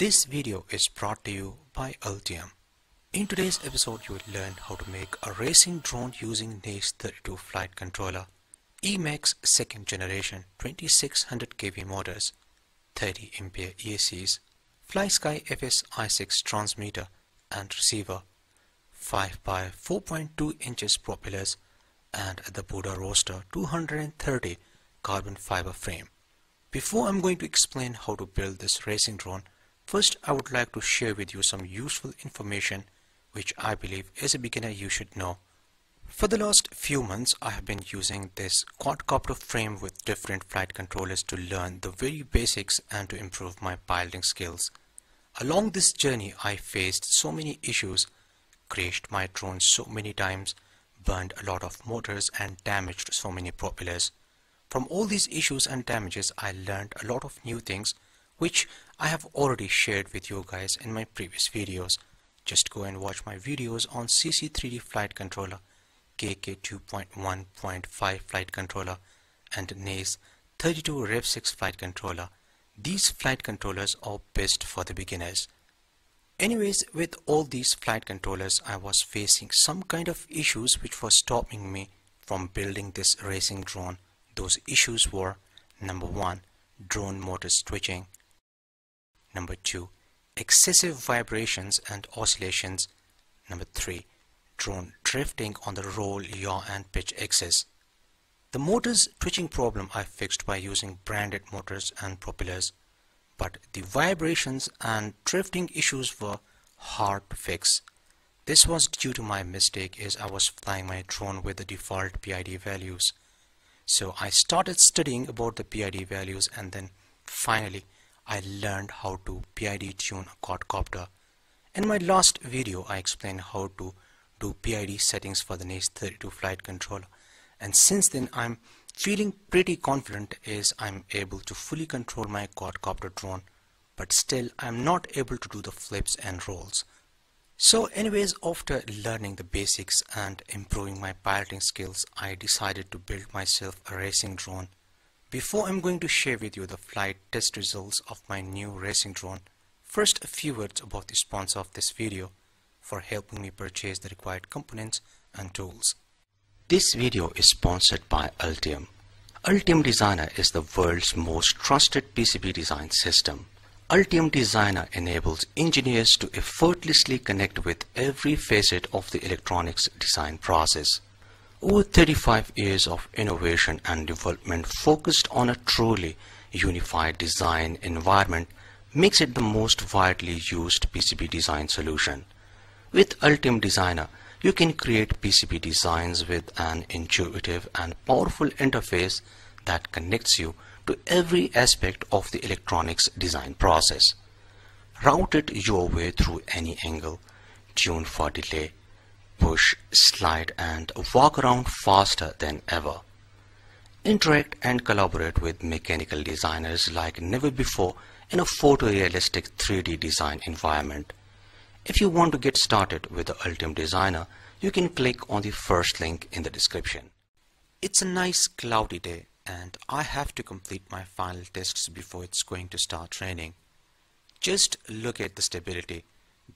This video is brought to you by Altium. In today's episode, you will learn how to make a racing drone using Naze32 flight controller, Emax 2nd generation 2600kW motors, 30A ESCs, Flysky FS-I6 transmitter and receiver, 5x4.2 inches propellers, and the Puda Rooster 230 carbon fiber frame. Before I'm going to explain how to build this racing drone, first, I would like to share with you some useful information which I believe as a beginner you should know. For the last few months, I have been using this quadcopter frame with different flight controllers to learn the very basics and to improve my piloting skills. Along this journey, I faced so many issues, crashed my drone so many times, burned a lot of motors and damaged so many propellers. From all these issues and damages, I learned a lot of new things which I have already shared with you guys in my previous videos. Just go and watch my videos on CC3D flight controller, KK 2.1.5 flight controller and Naze32 Rev 6 flight controller. These flight controllers are best for the beginners. Anyways, with all these flight controllers, I was facing some kind of issues which were stopping me from building this racing drone. Those issues were: number 1, drone motor switching. Number 2, excessive vibrations and oscillations. Number 3, drone drifting on the roll, yaw and pitch axis. The motor's twitching problem I fixed by using branded motors and propellers, but the vibrations and drifting issues were hard to fix. This was due to my mistake as I was flying my drone with the default PID values. So I started studying about the PID values and then finally I learned how to PID tune a quadcopter. In my last video, I explained how to do PID settings for the Naze32 flight controller, and since then I'm feeling pretty confident as I'm able to fully control my quadcopter drone, but still I'm not able to do the flips and rolls. So anyways, after learning the basics and improving my piloting skills, I decided to build myself a racing drone. Before I'm going to share with you the flight test results of my new racing drone, first a few words about the sponsor of this video for helping me purchase the required components and tools. This video is sponsored by Altium. Altium Designer is the world's most trusted PCB design system. Altium Designer enables engineers to effortlessly connect with every facet of the electronics design process. Over 35 years of innovation and development focused on a truly unified design environment makes it the most widely used PCB design solution. With Altium Designer, you can create PCB designs with an intuitive and powerful interface that connects you to every aspect of the electronics design process. Route it your way through any angle, tune for delay, push, slide and walk around faster than ever. Interact and collaborate with mechanical designers like never before in a photorealistic 3D design environment. If you want to get started with the Altium Designer, you can click on the first link in the description. It's a nice cloudy day and I have to complete my final tests before it's going to start raining. Just look at the stability.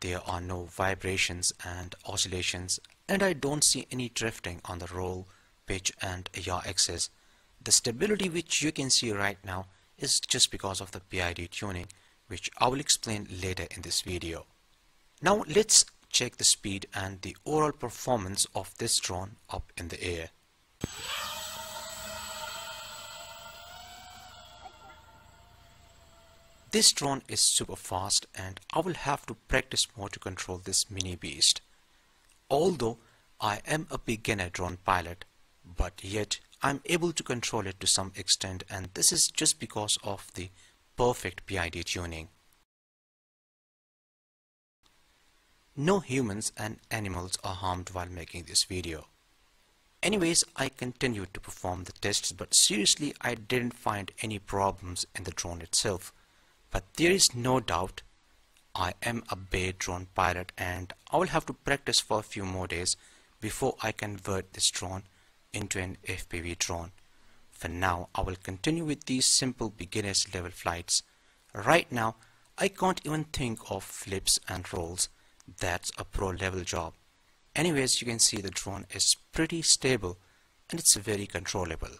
There are no vibrations and oscillations, and I don't see any drifting on the roll, pitch and yaw axis. The stability which you can see right now is just because of the PID tuning, which I will explain later in this video. Now let's check the speed and the overall performance of this drone up in the air. This drone is super fast and I will have to practice more to control this mini beast. Although I am a beginner drone pilot, but yet I'm able to control it to some extent, and this is just because of the perfect PID tuning. No humans and animals are harmed while making this video. Anyways, I continued to perform the tests, but seriously I didn't find any problems in the drone itself. But there is no doubt I am a bad drone pilot and I will have to practice for a few more days before I convert this drone into an FPV drone. For now, I will continue with these simple beginners level flights. Right now, I can't even think of flips and rolls. That's a pro level job. Anyways, you can see the drone is pretty stable and it's very controllable.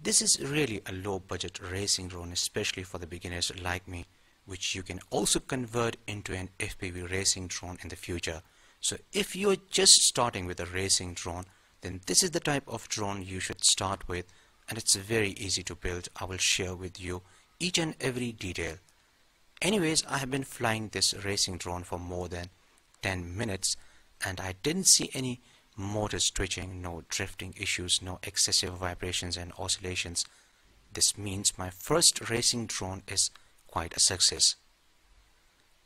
This is really a low budget racing drone, especially for the beginners like me, which you can also convert into an FPV racing drone in the future. So if you're just starting with a racing drone, then this is the type of drone you should start with, and it's very easy to build. I will share with you each and every detail. Anyways, I have been flying this racing drone for more than 10 minutes and I didn't see any motor twitching, no drifting issues, no excessive vibrations and oscillations. This means my first racing drone is quite a success.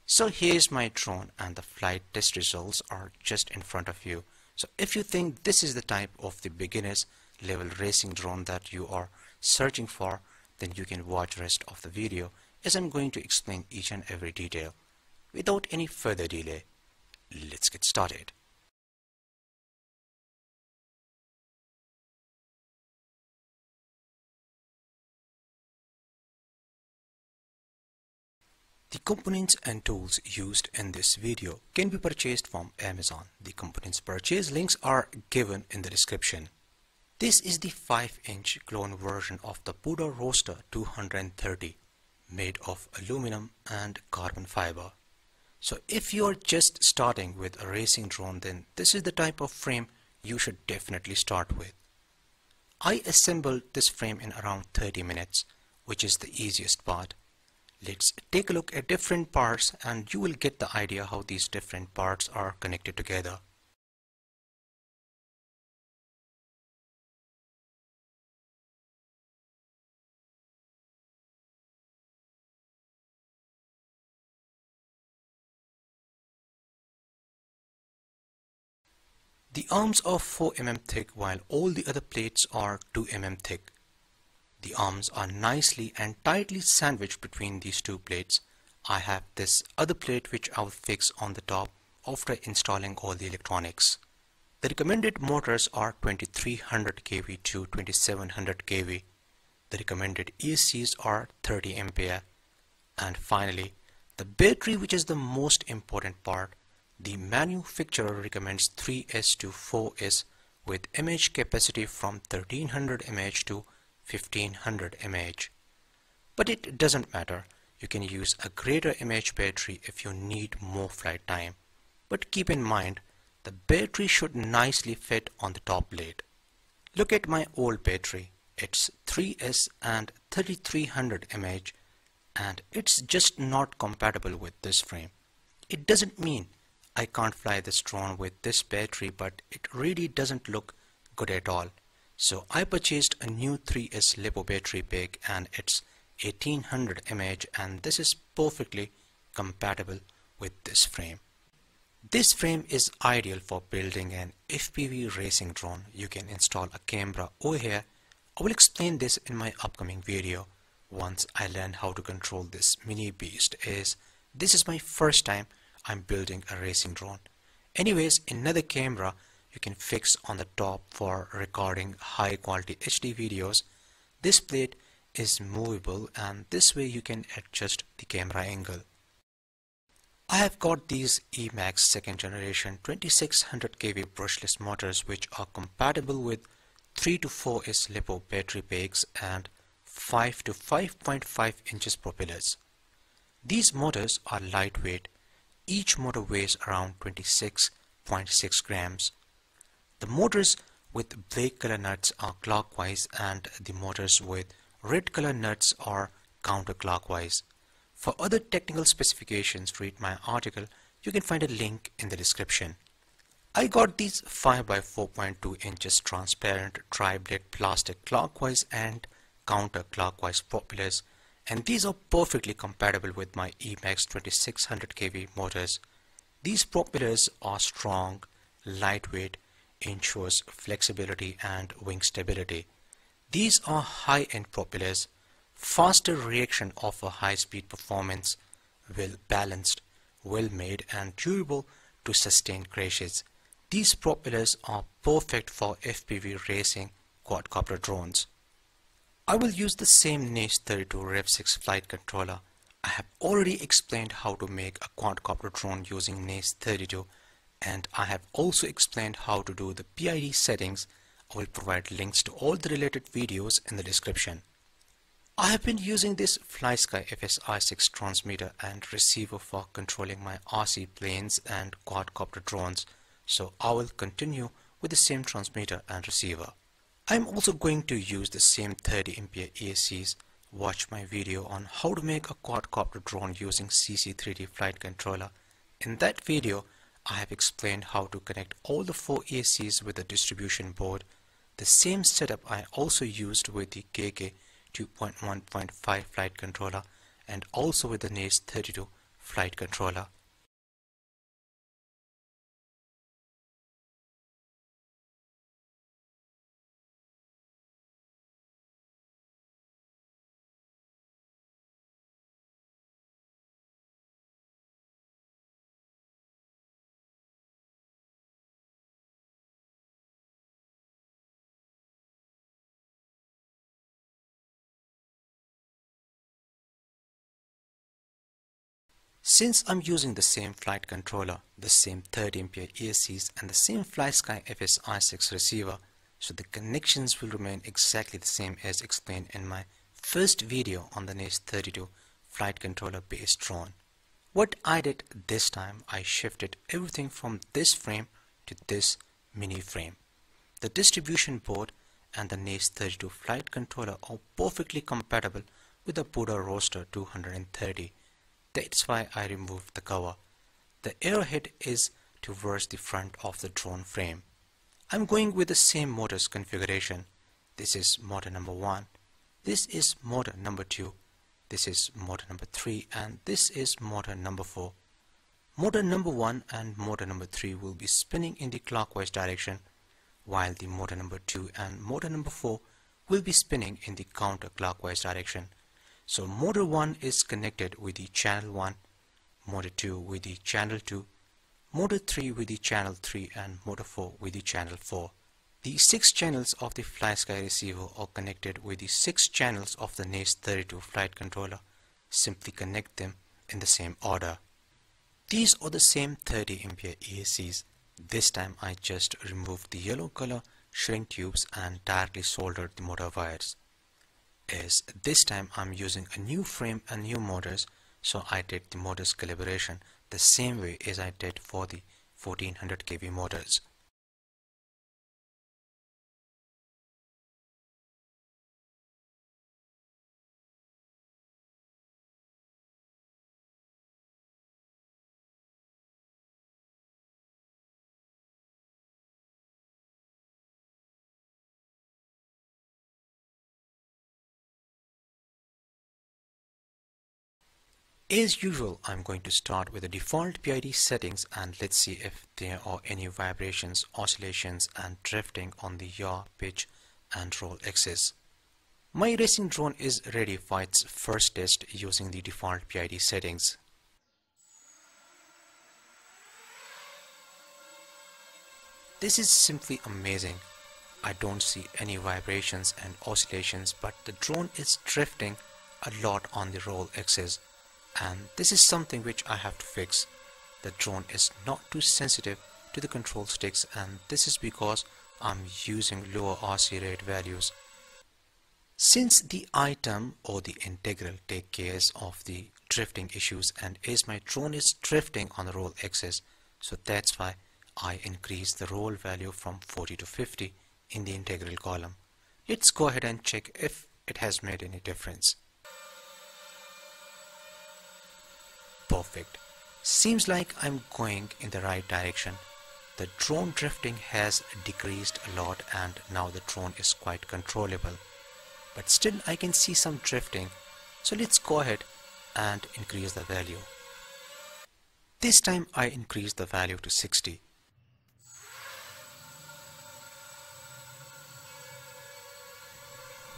So here's my drone and the flight test results are just in front of you. So if you think this is the type of the beginners level racing drone that you are searching for, then you can watch rest of the video as I'm going to explain each and every detail. Without any further delay, let's get started. The components and tools used in this video can be purchased from Amazon. The components purchase links are given in the description. This is the 5-inch clone version of the Puda Rooster 230, made of aluminum and carbon fiber. So if you are just starting with a racing drone, then this is the type of frame you should definitely start with. I assembled this frame in around 30 minutes, which is the easiest part. Let's take a look at different parts and you will get the idea how these different parts are connected together. The arms are 4 mm thick while all the other plates are 2 mm thick. The arms are nicely and tightly sandwiched between these two plates. I have this other plate which I will fix on the top after installing all the electronics. The recommended motors are 2300 kV to 2700 kV. The recommended ESCs are 30 ampere. And finally, the battery, which is the most important part. The manufacturer recommends 3S to 4S with mAh capacity from 1300 mAh to 1500 mAh. But it doesn't matter, you can use a greater mAh battery if you need more flight time. But keep in mind, the battery should nicely fit on the top plate. Look at my old battery, it's 3S and 3300 mAh and it's just not compatible with this frame. It doesn't mean I can't fly this drone with this battery, but it really doesn't look good at all. So I purchased a new 3S LiPo battery pack and it's 1800 mAh and this is perfectly compatible with this frame. This frame is ideal for building an FPV racing drone. You can install a camera over here. I will explain this in my upcoming video once I learn how to control this mini beast, as this is my first time I'm building a racing drone. Anyways, another camera you can fix on the top for recording high quality HD videos. This plate is movable and this way you can adjust the camera angle. I have got these Emax 2nd generation 2600 kV brushless motors which are compatible with 3 to 4S LiPo battery packs and 5 to 5.5 inches propellers. These motors are lightweight. Each motor weighs around 26.6 grams. The motors with black color nuts are clockwise and the motors with red color nuts are counterclockwise. For other technical specifications, read my article. You can find a link in the description. I got these 5x4.2 inches transparent tri-blade plastic clockwise and counterclockwise propellers. And these are perfectly compatible with my Emax 2600 kV motors. These propellers are strong, lightweight, ensures flexibility and wing stability. These are high-end propellers. Faster reaction offer high-speed performance, well-balanced, well-made and durable to sustain crashes. These propellers are perfect for FPV racing quadcopter drones. I will use the same Naze32 Rev6 flight controller. I have already explained how to make a quadcopter drone using Naze32, and I have also explained how to do the PID settings. I will provide links to all the related videos in the description. I have been using this Flysky FS-I6 transmitter and receiver for controlling my RC planes and quadcopter drones, so I will continue with the same transmitter and receiver. I am also going to use the same 30 ampere ESCs. Watch my video on how to make a quadcopter drone using CC3D flight controller. In that video, I have explained how to connect all the 4 ESCs with the distribution board. The same setup I also used with the KK 2.1.5 flight controller and also with the Naze32 flight controller. Since I'm using the same flight controller, the same 30 ampere ESCs and the same Flysky FS-I6 receiver, so the connections will remain exactly the same as explained in my first video on the Naze32 flight controller based drone. What I did this time, I shifted everything from this frame to this mini frame. The distribution board and the Naze32 flight controller are perfectly compatible with the Puda Rooster 230. That's why I removed the cover. The arrowhead is towards the front of the drone frame. I'm going with the same motors configuration. This is motor number 1. This is motor number 2. This is motor number 3 and this is motor number 4. Motor number 1 and motor number 3 will be spinning in the clockwise direction, while the motor number 2 and motor number 4 will be spinning in the counterclockwise direction. So motor 1 is connected with the channel 1, motor 2 with the channel 2, motor 3 with the channel 3 and motor 4 with the channel 4. The 6 channels of the Flysky receiver are connected with the 6 channels of the Naze32 flight controller. Simply connect them in the same order. These are the same 30 ampere ESCs. This time I just removed the yellow color, shrink tubes and directly soldered the motor wires. As this time I'm using a new frame and new motors, so I did the motors calibration the same way as I did for the 1400 kV motors. As usual, I'm going to start with the default PID settings and let's see if there are any vibrations, oscillations and drifting on the yaw, pitch and roll axis. My racing drone is ready for its first test using the default PID settings. This is simply amazing. I don't see any vibrations and oscillations, but the drone is drifting a lot on the roll axis. And this is something which I have to fix. The drone is not too sensitive to the control sticks, and this is because I'm using lower RC rate values. Since the item or the integral take care of the drifting issues, and as my drone is drifting on the roll axis, so that's why I increase the roll value from 40 to 50 in the integral column. Let's go ahead and check if it has made any difference. Perfect. Seems like I'm going in the right direction. The drone drifting has decreased a lot and now the drone is quite controllable. But still I can see some drifting, so let's go ahead and increase the value. This time I increase the value to 60.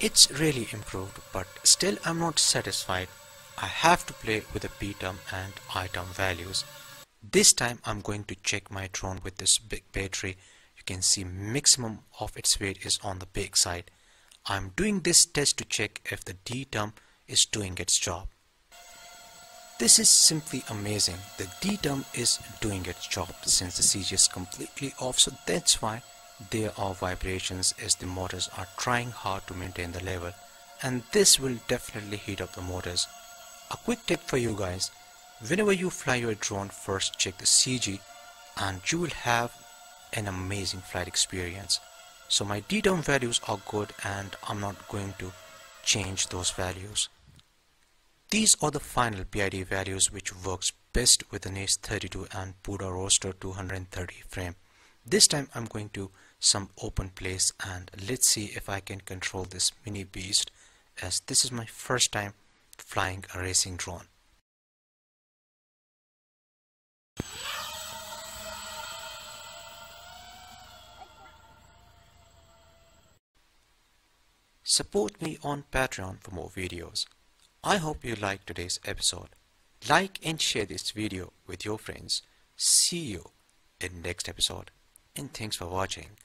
It's really improved, but still I'm not satisfied. I have to play with the P term and I term values. This time I'm going to check my drone with this big battery. You can see maximum of its weight is on the big side. I'm doing this test to check if the D term is doing its job. This is simply amazing. The DTERM is doing its job since the CG is completely off, so that's why there are vibrations as the motors are trying hard to maintain the level, and this will definitely heat up the motors. A quick tip for you guys, whenever you fly your drone, first check the CG and you will have an amazing flight experience. So my DTERM values are good and I'm not going to change those values. These are the final PID values which works best with the Naze32 and Puda Rooster 230 frame. This time I'm going to some open place and let's see if I can control this mini beast, as this is my first time flying a racing drone. Support me on Patreon for more videos. I hope you liked today's episode. Like and share this video with your friends. See you in the next episode, and thanks for watching.